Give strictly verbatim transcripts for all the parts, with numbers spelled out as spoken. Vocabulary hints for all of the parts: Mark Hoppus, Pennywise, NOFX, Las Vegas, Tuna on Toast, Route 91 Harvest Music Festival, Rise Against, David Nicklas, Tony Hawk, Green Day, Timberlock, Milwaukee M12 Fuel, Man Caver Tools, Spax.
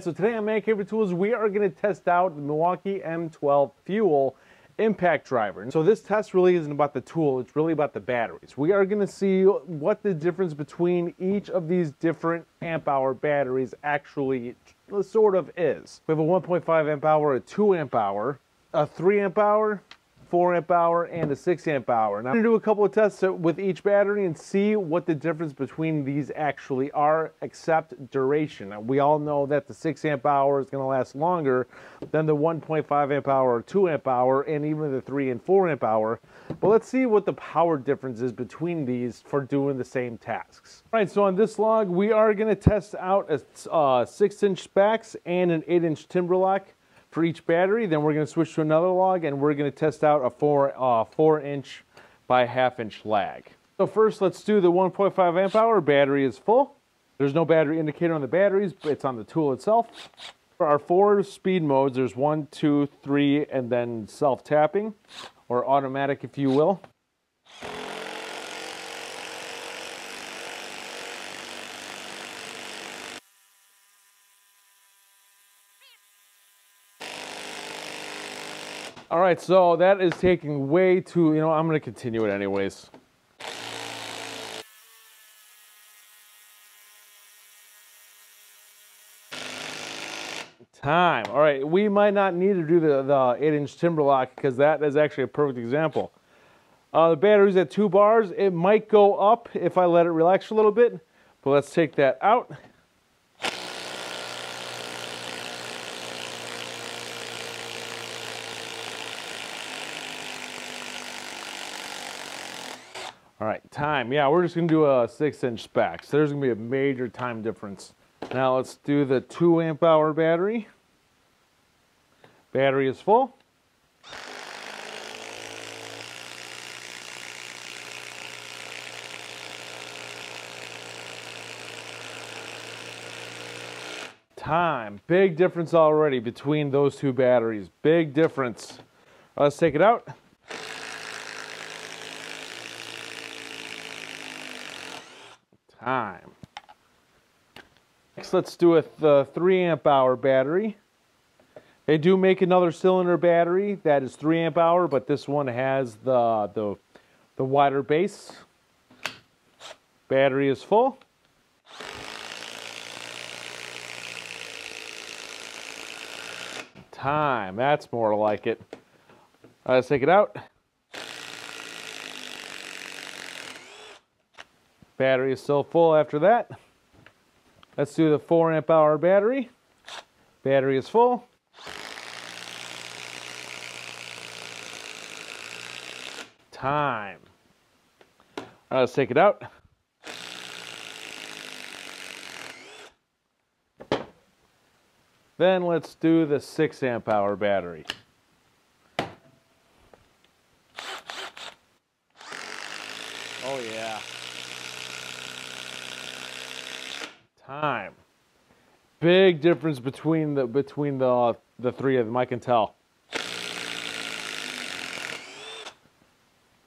So today on Man Caver Tools, we are going to test out the Milwaukee M twelve Fuel impact driver. And so this test really isn't about the tool, it's really about the batteries. We are going to see what the difference between each of these different amp hour batteries actually sort of is. We have a one point five amp hour, a two amp hour, a three amp hour, four amp hour, and a six amp hour. And I'm going to do a couple of tests with each battery and see what the difference between these actually are, except duration. Now, we all know that the six amp hour is going to last longer than the one point five amp hour, or two amp hour, and even the three and four amp hour. But let's see what the power difference is between these for doing the same tasks. All right, so on this log, we are going to test out a uh, six inch Spax and an eight inch Timberlock for each battery. Then we're going to switch to another log and we're going to test out a four uh, four inch by half inch lag. So first, let's do the one point five amp hour. Battery is full. There's no battery indicator on the batteries, but it's on the tool itself. For our four speed modes, there's one, two, three, and then self-tapping, or automatic if you will. All right, so that is taking way too, you know, I'm gonna continue it anyways. Time, all right, we might not need to do the, the eight inch Timberlock because that is actually a perfect example. Uh, the battery's at two bars. It might go up if I let it relax a little bit, but let's take that out. All right, time. Yeah, we're just gonna do a six inch Spax. There's gonna be a major time difference. Now let's do the two amp hour battery. Battery is full. Time, big difference already between those two batteries. Big difference. Let's take it out. Time. Next, let's do a th three amp hour battery. They do make another cylinder battery that is three amp hour, but this one has the the, the wider base. Battery is full. Time. That's more like it. All right, let's take it out. Battery is still full after that. Let's do the four amp hour battery. Battery is full. Time. All right, let's take it out. Then let's do the six amp hour battery. Oh yeah. Time. Big difference between the between the the three of them, I can tell.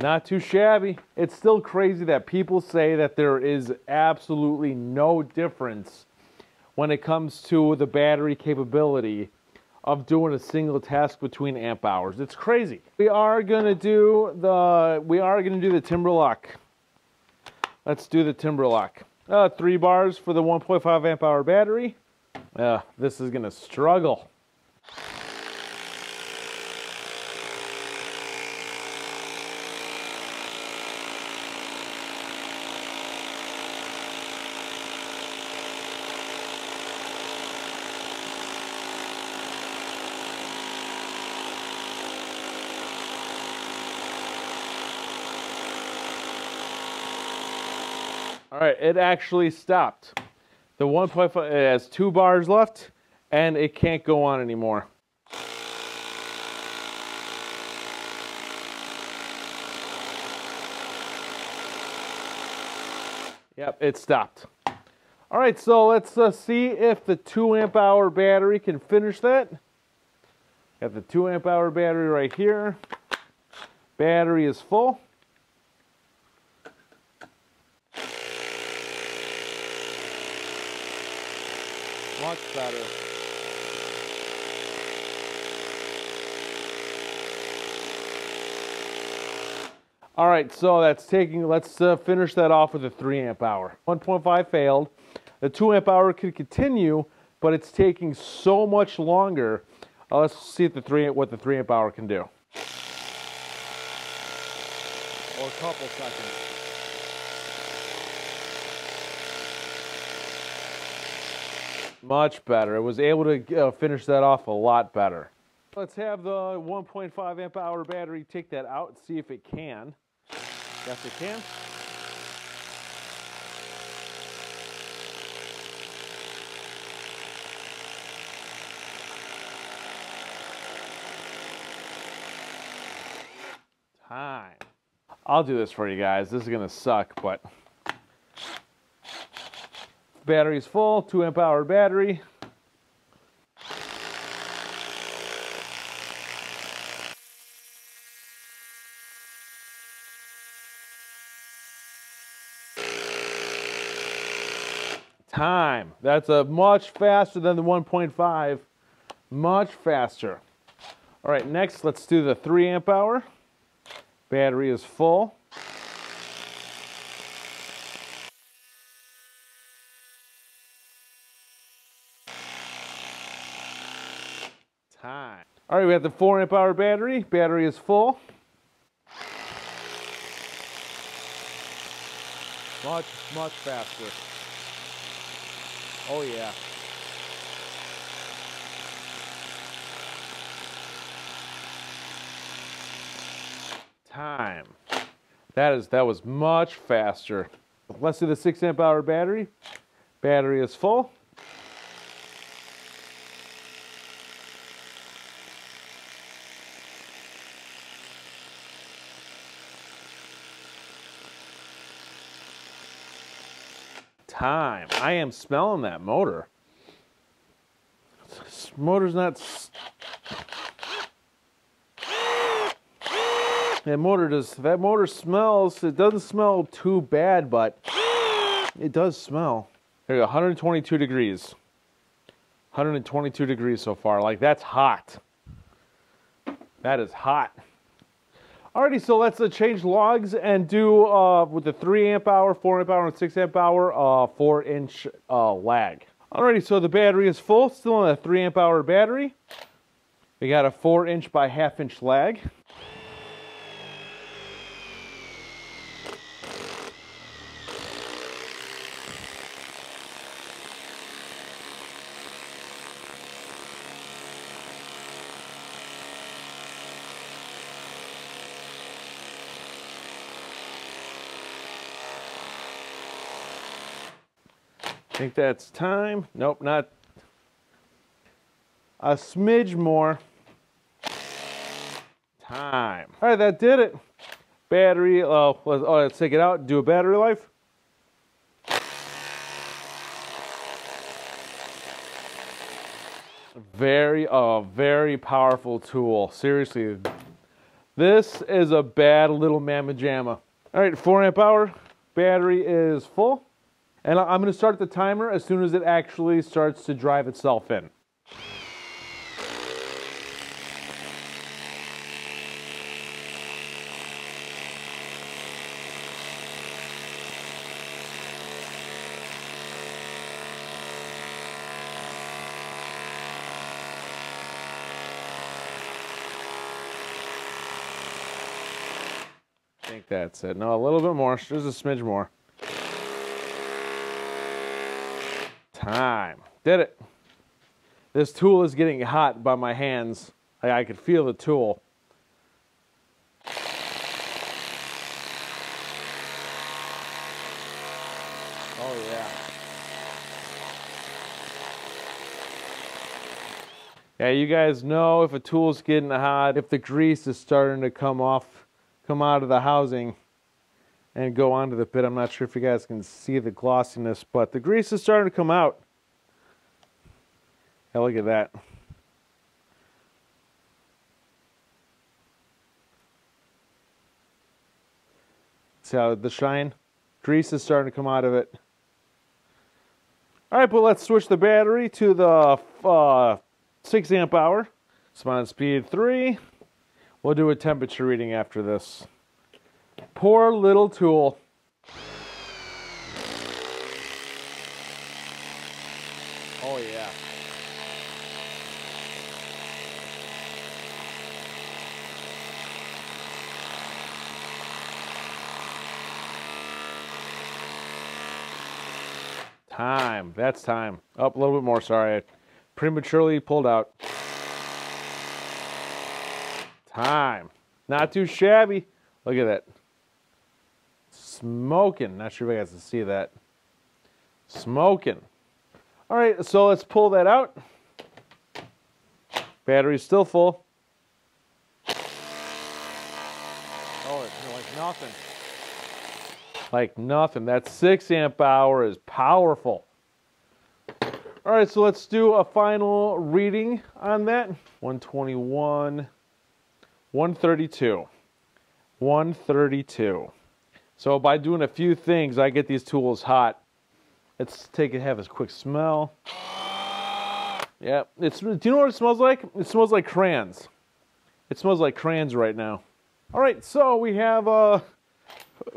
Not too shabby. It's still crazy that people say that there is absolutely no difference when it comes to the battery capability of doing a single task between amp hours. It's crazy. We are gonna do the we are gonna do the Timberlock. Let's do the Timberlock. Uh, three bars for the one point five amp hour battery. Uh, this is gonna struggle. All right, it actually stopped. The one point five, it has two bars left, and it can't go on anymore. Yep, it stopped. All right, so let's uh, see if the two amp hour battery can finish that. Got the two amp hour battery right here. Battery is full. Much better. All right, so that's taking, let's uh, finish that off with a three amp hour. one point five failed. The two amp hour could continue, but it's taking so much longer. Uh, let's see if the three, what the three amp hour can do. Or a couple seconds. Much better. It was able to uh, finish that off a lot better. Let's have the one point five amp hour battery take that out and see if it can. Yes, it can. Time. I'll do this for you guys. This is gonna suck, but battery's full, two amp hour battery. Time. That's a much faster than the one point five. Much faster. All right, next let's do the three amp hour. Battery is full. Time. All right, we have the four amp hour battery. Battery is full. Much, much faster. Oh yeah. Time. That is, that was much faster. Let's do the six amp hour battery. Battery is full. Time. I am smelling that motor. This motor's not. That motor does. That motor smells. It doesn't smell too bad, but it does smell. There you go. one hundred twenty-two degrees. one hundred twenty-two degrees so far. Like, that's hot. That is hot. Alrighty, so let's uh, change logs and do uh, with the three amp hour, four amp hour, and six amp hour, uh, four inch uh, lag. Alrighty, so the battery is full, still on a three amp hour battery. We got a four inch by half inch lag. I think that's time. Nope, not a smidge more. Time. All right, that did it. Battery, uh, let's, oh, let's take it out and do a battery life. Very, uh, very powerful tool. Seriously, this is a bad little mamma jamma. All right, four amp hour, battery is full. And I'm going to start the timer as soon as it actually starts to drive itself in. I think that's it. No, a little bit more. Just a smidge more. Time. Did it. This tool is getting hot by my hands. I, I could feel the tool. Oh yeah. Yeah, you guys know if a tool's getting hot, if the grease is starting to come off, come out of the housing and go onto the bit. I'm not sure if you guys can see the glossiness, but the grease is starting to come out. Now look at that. See how the shine? Grease is starting to come out of it. All right, but let's switch the battery to the uh, six amp hour. It's on speed three. We'll do a temperature reading after this. Poor little tool. Oh yeah. Time, that's time. Up a little bit more, sorry. I prematurely pulled out. Time. Not too shabby. Look at that. Smoking. Not sure if you guys can see that. Smoking. All right, so let's pull that out. Battery's still full. Oh, it's like nothing. Like nothing. That six amp hour is powerful. All right, so let's do a final reading on that. one twenty-one, one thirty-two, one thirty-two. So by doing a few things, I get these tools hot. Let's take it, have a quick smell. Yeah, it's, do you know what it smells like? It smells like crayons. It smells like crayons right now. All right, so we have a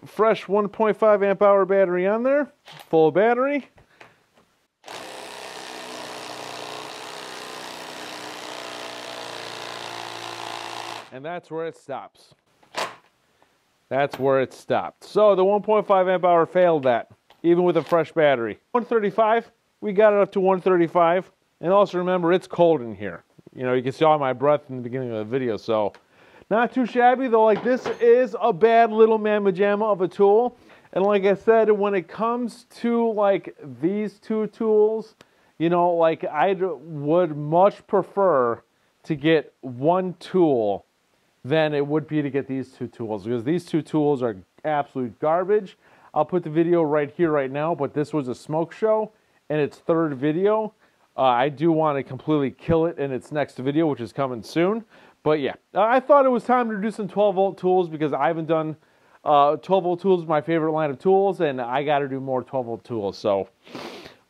fresh one point five amp hour battery on there, full battery. And that's where it stops. That's where it stopped. So the one point five amp hour failed that, even with a fresh battery. one thirty-five, we got it up to one thirty-five. And also remember, it's cold in here. You know, you can see all my breath in the beginning of the video, so. Not too shabby though, like this is a bad little mamma jamma of a tool. And like I said, when it comes to like these two tools, you know, like I would much prefer to get one tool than it would be to get these two tools, because these two tools are absolute garbage. I'll put the video right here right now, but this was a smoke show and its third video. Uh, I do want to completely kill it in its next video, which is coming soon. But yeah, I thought it was time to do some twelve volt tools, because I haven't done uh, twelve volt tools, my favorite line of tools, and I got to do more twelve volt tools. So,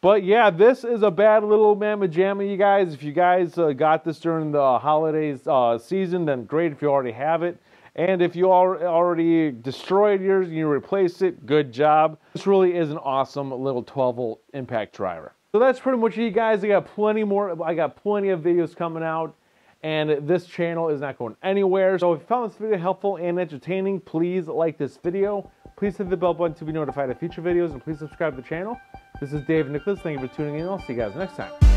but yeah, this is a bad little mamma jamma, you guys. If you guys uh, got this during the holidays uh, season, then great if you already have it. And if you al already destroyed yours and you replaced it, good job. This really is an awesome little twelve volt impact driver. So that's pretty much it, you guys. I got plenty more. I got plenty of videos coming out. And this channel is not going anywhere. So if you found this video helpful and entertaining, please like this video. Please hit the bell button to be notified of future videos, and please subscribe to the channel. This is David Nicklas. Thank you for tuning in. I'll see you guys next time.